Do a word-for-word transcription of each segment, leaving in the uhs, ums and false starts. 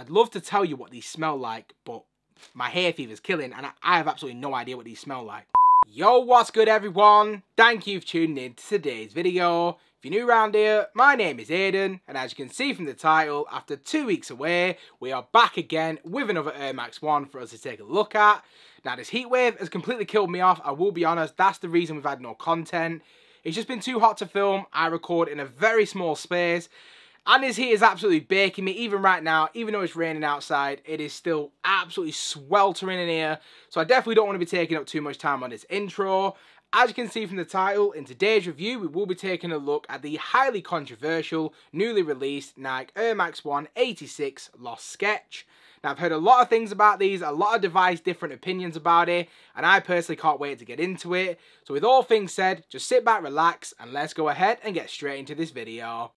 I'd love to tell you what these smell like, but my hair fever's killing and I have absolutely no idea what these smell like. Yo, what's good everyone? Thank you for tuning in to today's video. If you're new around here, my name is Aidan, and as you can see from the title, after two weeks away, we are back again with another Air Max one for us to take a look at. Now, this heatwave has completely killed me off, I will be honest, that's the reason we've had no content. It's just been too hot to film, I record in a very small space, and this heat is absolutely baking me, even right now, even though it's raining outside, it is still absolutely sweltering in here, so I definitely don't want to be taking up too much time on this intro. As you can see from the title, in today's review we will be taking a look at the highly controversial, newly released Nike Air Max one eighty-six Lost Sketch. Now I've heard a lot of things about these, a lot of devised different opinions about it, and I personally can't wait to get into it. So with all things said, just sit back, relax, and let's go ahead and get straight into this video.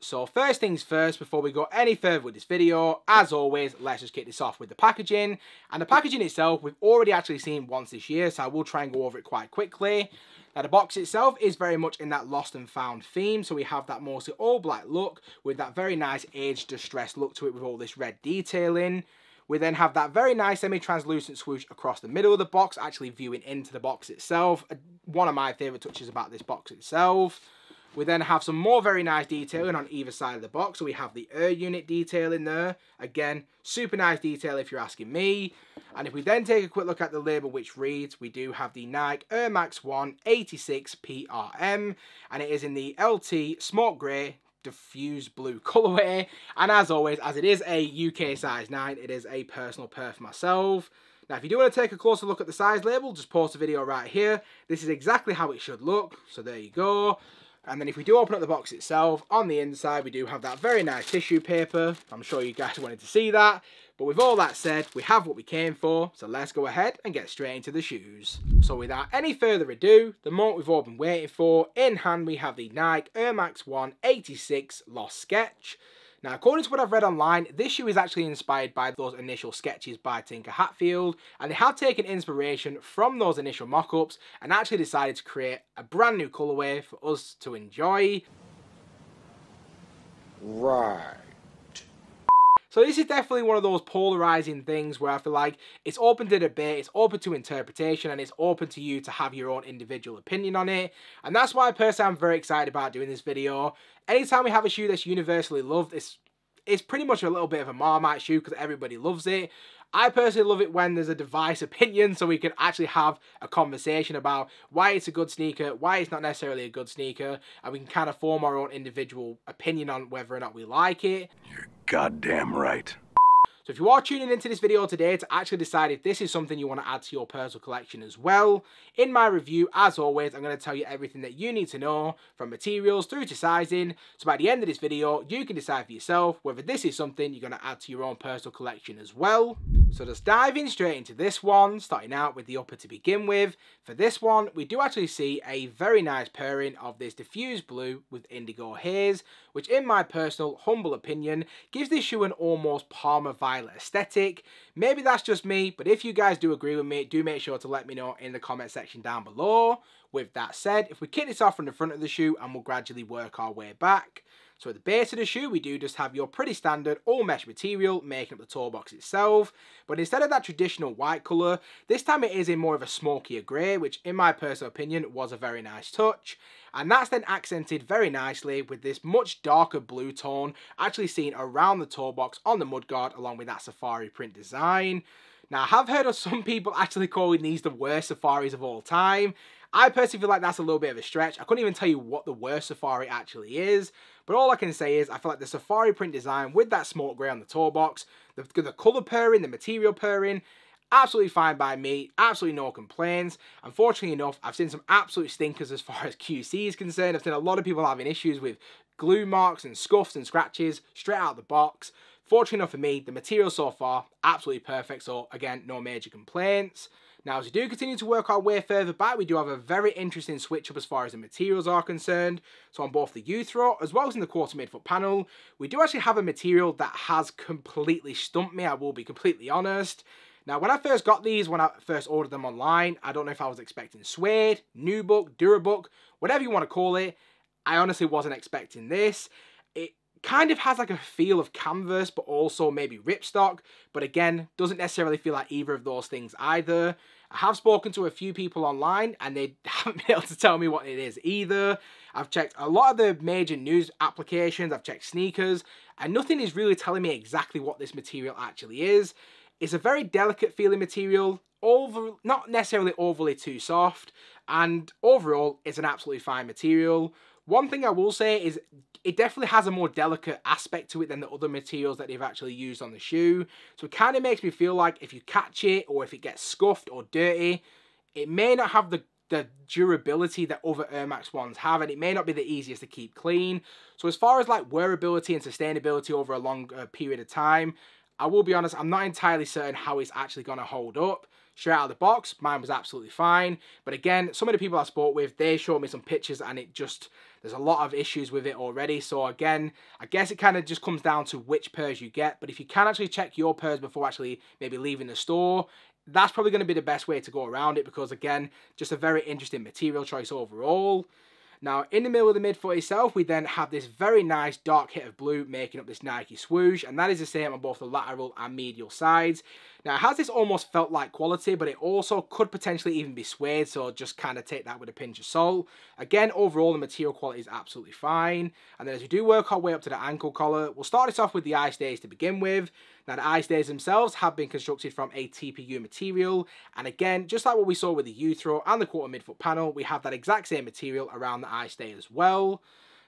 So first things first, before we go any further with this video, as always, let's just kick this off with the packaging. And the packaging itself, we've already actually seen once this year, so I will try and go over it quite quickly. Now the box itself is very much in that lost and found theme, so we have that mostly all black look, with that very nice aged distressed look to it with all this red detailing. We then have that very nice semi-translucent swoosh across the middle of the box, actually viewing into the box itself. One of my favourite touches about this box itself. We then have some more very nice detailing on either side of the box. So we have the Air unit detail in there. Again, super nice detail if you're asking me. And if we then take a quick look at the label which reads, we do have the Nike Air Max one eighty-six P R M. And it is in the L T Smart gray diffuse blue colourway. And as always, as it is a U K size nine, it is a personal pair for myself. Now, if you do want to take a closer look at the size label, just pause the video right here. This is exactly how it should look. So there you go. And then if we do open up the box itself, on the inside we do have that very nice tissue paper. I'm sure you guys wanted to see that. But with all that said, we have what we came for, so let's go ahead and get straight into the shoes. So without any further ado, the moment we've all been waiting for, in hand we have the Nike Air Max one eighty-six Lost Sketch. Now, according to what I've read online, this shoe is actually inspired by those initial sketches by Tinker Hatfield, and they have taken inspiration from those initial mock-ups and actually decided to create a brand new colorway for us to enjoy. Right. So this is definitely one of those polarizing things where I feel like it's open to debate, it's open to interpretation, and it's open to you to have your own individual opinion on it. And that's why personally I'm very excited about doing this video. Anytime we have a shoe that's universally loved, it's, it's pretty much a little bit of a Marmite shoe because everybody loves it. I personally love it when there's a divisive opinion so we can actually have a conversation about why it's a good sneaker, why it's not necessarily a good sneaker, and we can kind of form our own individual opinion on whether or not we like it. You're goddamn right. So if you are tuning into this video today to actually decide if this is something you want to add to your personal collection as well, in my review, as always, I'm going to tell you everything that you need to know, from materials through to sizing, so by the end of this video, you can decide for yourself whether this is something you're going to add to your own personal collection as well. So just diving straight into this one, starting out with the upper to begin with. For this one, we do actually see a very nice pairing of this diffuse blue with indigo haze, which in my personal, humble opinion, gives this shoe an almost Palmer Violet aesthetic. Maybe that's just me, but if you guys do agree with me, do make sure to let me know in the comment section down below. With that said, if we kick this off from the front of the shoe and we'll gradually work our way back. So at the base of the shoe, we do just have your pretty standard all mesh material making up the toe box itself. But instead of that traditional white colour, this time it is in more of a smokier grey, which in my personal opinion was a very nice touch. And that's then accented very nicely with this much darker blue tone actually seen around the toe box on the mudguard along with that safari print design. Now I have heard of some people actually calling these the worst safaris of all time. I personally feel like that's a little bit of a stretch. I couldn't even tell you what the worst safari actually is. But all I can say is I feel like the safari print design with that smoke grey on the toe box, the, the colour pairing, the material pairing, absolutely fine by me, absolutely no complaints. Unfortunately enough, I've seen some absolute stinkers as far as Q C is concerned. I've seen a lot of people having issues with glue marks and scuffs and scratches straight out of the box. Fortunately enough for me, the material so far, absolutely perfect. So again, no major complaints. Now, as we do continue to work our way further back, we do have a very interesting switch up as far as the materials are concerned. So on both the U-throw as well as in the quarter midfoot panel, we do actually have a material that has completely stumped me, I will be completely honest. Now, when I first got these, when I first ordered them online, I don't know if I was expecting suede, nubuck, durabuck, whatever you want to call it. I honestly wasn't expecting this. It kind of has like a feel of canvas, but also maybe ripstock. But again, doesn't necessarily feel like either of those things either. I have spoken to a few people online and they haven't been able to tell me what it is either. I've checked a lot of the major news applications, I've checked sneakers, and nothing is really telling me exactly what this material actually is. It's a very delicate feeling material, over, not necessarily overly too soft, and overall it's an absolutely fine material. One thing I will say is it definitely has a more delicate aspect to it than the other materials that they've actually used on the shoe. So it kind of makes me feel like if you catch it or if it gets scuffed or dirty, it may not have the, the durability that other Air Max ones have, and it may not be the easiest to keep clean. So as far as like wearability and sustainability over a long uh, period of time, I will be honest, I'm not entirely certain how it's actually going to hold up. Straight out of the box, mine was absolutely fine. But again, some of the people I spoke with, they showed me some pictures and it just, there's a lot of issues with it already. So again, I guess it kind of just comes down to which pairs you get. But if you can actually check your pairs before actually maybe leaving the store, that's probably going to be the best way to go around it, because again, just a very interesting material choice overall. Now, in the middle of the midfoot itself, we then have this very nice dark hit of blue making up this Nike swoosh, and that is the same on both the lateral and medial sides. Now, it has this almost felt-like quality, but it also could potentially even be suede, so just kind of take that with a pinch of salt. Again, overall, the material quality is absolutely fine. And then as we do work our way up to the ankle collar, we'll start this off with the ice days to begin with. Now, the ice days themselves have been constructed from a T P U material, and again, just like what we saw with the U-throw and the quarter midfoot panel, we have that exact same material around the ice day as well.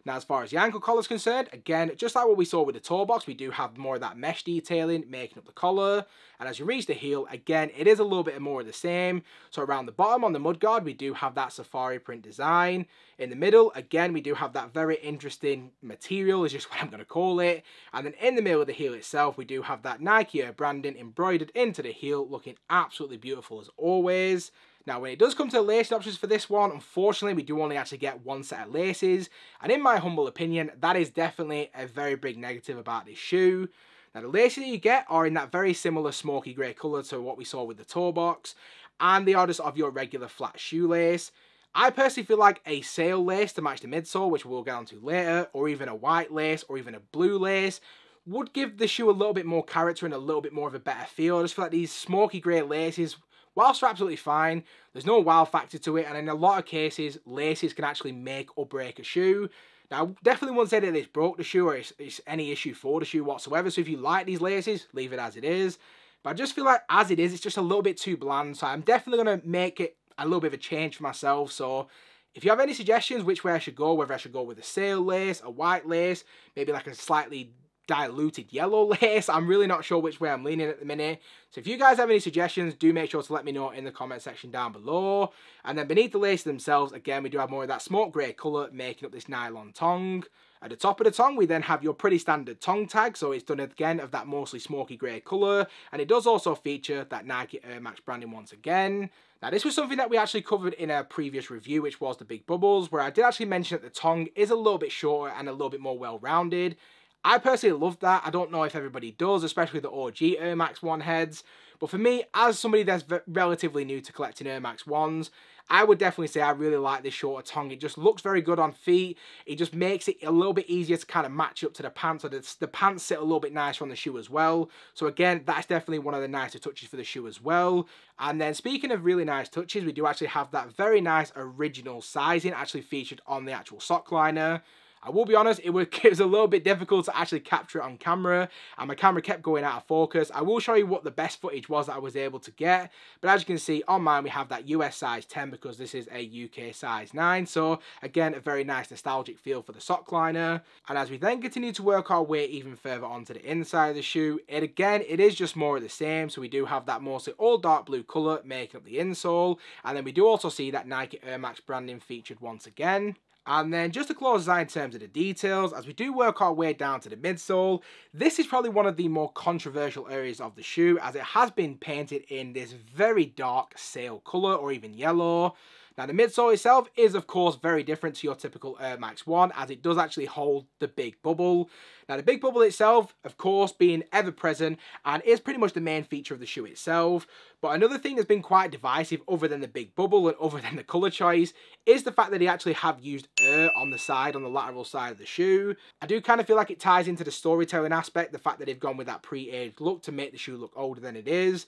Now, as far as the ankle collar is concerned, again, just like what we saw with the toe box, we do have more of that mesh detailing making up the collar. And as you reach the heel, again, it is a little bit more of the same. So around the bottom on the mudguard, we do have that safari print design. In the middle, again, we do have that very interesting material, is just what I'm going to call it. And then in the middle of the heel itself, we do have that Nike Air branding embroidered into the heel, looking absolutely beautiful as always. Now, when it does come to the lacing options for this one, unfortunately, we do only actually get one set of laces. And in my humble opinion, that is definitely a very big negative about this shoe. Now, the laces that you get are in that very similar smoky grey colour to what we saw with the toe box. And they are just of your regular flat shoelace. I personally feel like a sail lace to match the midsole, which we'll get onto later, or even a white lace, or even a blue lace, would give the shoe a little bit more character and a little bit more of a better feel. I just feel like these smoky grey laces, whilst they're absolutely fine, there's no wow factor to it, and in a lot of cases, laces can actually make or break a shoe. Now, I definitely wouldn't say that it's broke the shoe or it's, it's any issue for the shoe whatsoever, so if you like these laces, leave it as it is. But I just feel like, as it is, it's just a little bit too bland, so I'm definitely going to make it a little bit of a change for myself, so if you have any suggestions which way I should go, whether I should go with a sail lace, a white lace, maybe like a slightly diluted yellow lace, I'm really not sure which way I'm leaning at the minute. So if you guys have any suggestions, do make sure to let me know in the comment section down below. And then beneath the laces themselves, again, we do have more of that smoke grey colour making up this nylon tongue. At the top of the tongue, we then have your pretty standard tongue tag, so it's done again of that mostly smoky grey colour, and it does also feature that Nike Air Max branding once again. Now, this was something that we actually covered in a previous review, which was the Big Bubbles, where I did actually mention that the tongue is a little bit shorter and a little bit more well-rounded. I personally love that. I don't know if everybody does, especially the O G Air Max one heads. But for me, as somebody that's relatively new to collecting Air Max ones, I would definitely say I really like this shorter tongue. It just looks very good on feet. It just makes it a little bit easier to kind of match up to the pants. Or the, the pants sit a little bit nicer on the shoe as well. So again, that's definitely one of the nicer touches for the shoe as well. And then speaking of really nice touches, we do actually have that very nice original sizing actually featured on the actual sock liner. I will be honest, it was, it was a little bit difficult to actually capture it on camera, and my camera kept going out of focus. I will show you what the best footage was that I was able to get, but as you can see on mine, we have that U S size ten because this is a U K size nine, so again, a very nice nostalgic feel for the sock liner. And as we then continue to work our way even further onto the inside of the shoe, it again, it is just more of the same, so we do have that mostly all dark blue colour making up the insole, and then we do also see that Nike Air Max branding featured once again. And then just to close us out in terms of the details, as we do work our way down to the midsole, this is probably one of the more controversial areas of the shoe, as it has been painted in this very dark sail colour or even yellow. Now the midsole itself is of course very different to your typical Air Max one, as it does actually hold the big bubble. Now the big bubble itself, of course, being ever present, and is pretty much the main feature of the shoe itself. But another thing that's been quite divisive, other than the big bubble and other than the colour choice, is the fact that they actually have used Air on the side, on the lateral side of the shoe. I do kind of feel like it ties into the storytelling aspect, the fact that they've gone with that pre-aged look to make the shoe look older than it is.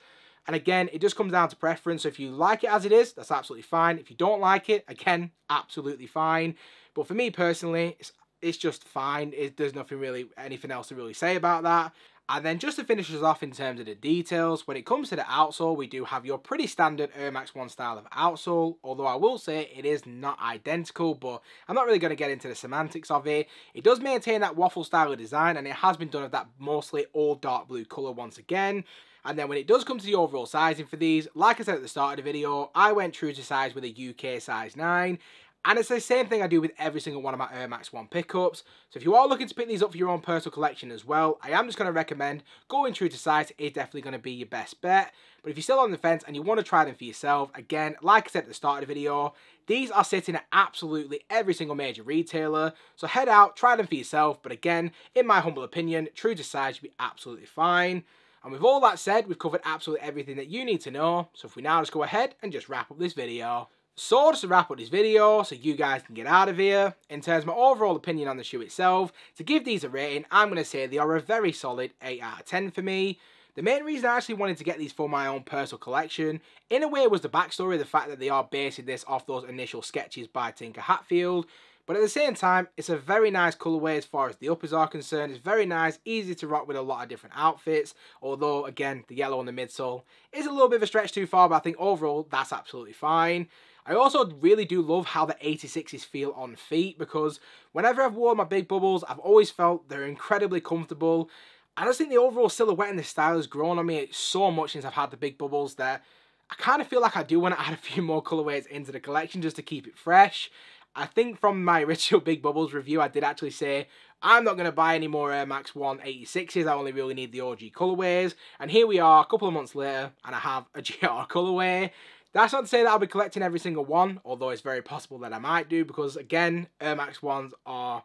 And again, it just comes down to preference. So if you like it as it is, that's absolutely fine. If you don't like it, again, absolutely fine. But for me personally, it's, it's just fine. It, there's nothing really, anything else to really say about that. And then just to finish us off in terms of the details, when it comes to the outsole, we do have your pretty standard Air Max one style of outsole, although I will say it is not identical, but I'm not really going to get into the semantics of it. It does maintain that waffle style of design, and it has been done of that mostly all dark blue colour once again. And then when it does come to the overall sizing for these, like I said at the start of the video, I went true to size with a U K size nine. And it's the same thing I do with every single one of my Air Max one pickups. So if you are looking to pick these up for your own personal collection as well, I am just going to recommend going true to size is definitely going to be your best bet. But if you're still on the fence and you want to try them for yourself, again, like I said at the start of the video, these are sitting at absolutely every single major retailer. So head out, try them for yourself. But again, in my humble opinion, true to size should be absolutely fine. And with all that said, we've covered absolutely everything that you need to know. So if we now just go ahead and just wrap up this video. So just to wrap up this video, so you guys can get out of here, in terms of my overall opinion on the shoe itself, to give these a rating, I'm going to say they are a very solid eight out of ten for me. The main reason I actually wanted to get these for my own personal collection, in a way, was the backstory, the fact that they are basing this off those initial sketches by Tinker Hatfield. But at the same time, it's a very nice colourway as far as the uppers are concerned. It's very nice, easy to rock with a lot of different outfits. Although, again, the yellow on the midsole is a little bit of a stretch too far, but I think overall, that's absolutely fine. I also really do love how the eighty-sixes feel on feet, because whenever I've worn my big bubbles, I've always felt they're incredibly comfortable. I just think the overall silhouette and the style has grown on me so much since I've had the big bubbles that I kind of feel like I do want to add a few more colourways into the collection just to keep it fresh. I think from my original Big Bubbles review, I did actually say, I'm not going to buy any more Air Max one eighty-sixes, I only really need the O G colourways. And here we are, a couple of months later, and I have a G R colourway. That's not to say that I'll be collecting every single one, although it's very possible that I might do, because again, Air Max ones are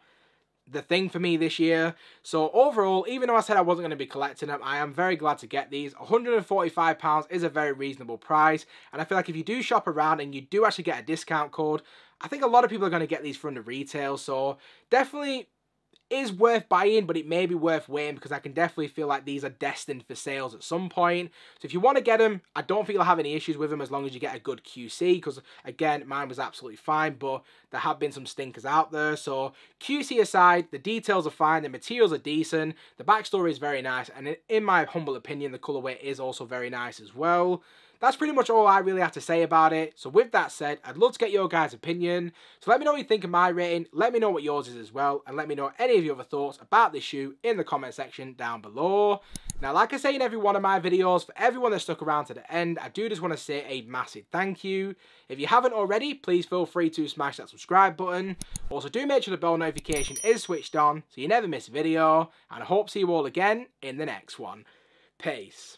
the thing for me this year. So overall, even though I said I wasn't going to be collecting them, I am very glad to get these. one hundred and forty-five pounds is a very reasonable price, and I feel like if you do shop around and you do actually get a discount code, I think a lot of people are going to get these from the retail. So definitely is worth buying, but it may be worth waiting, because I can definitely feel like these are destined for sales at some point. So if you want to get them, I don't think you'll have any issues with them, as long as you get a good Q C, because again, mine was absolutely fine, but there have been some stinkers out there. So Q C aside, the details are fine, the materials are decent, the backstory is very nice, and in my humble opinion, the colorway is also very nice as well. That's pretty much all I really have to say about it. So with that said, I'd love to get your guys' opinion. So let me know what you think of my rating. Let me know what yours is as well. And let me know any of your other thoughts about this shoe in the comment section down below. Now, like I say in every one of my videos, for everyone that stuck around to the end, I do just want to say a massive thank you. If you haven't already, please feel free to smash that subscribe button. Also, do make sure the bell notification is switched on so you never miss a video. And I hope to see you all again in the next one. Peace.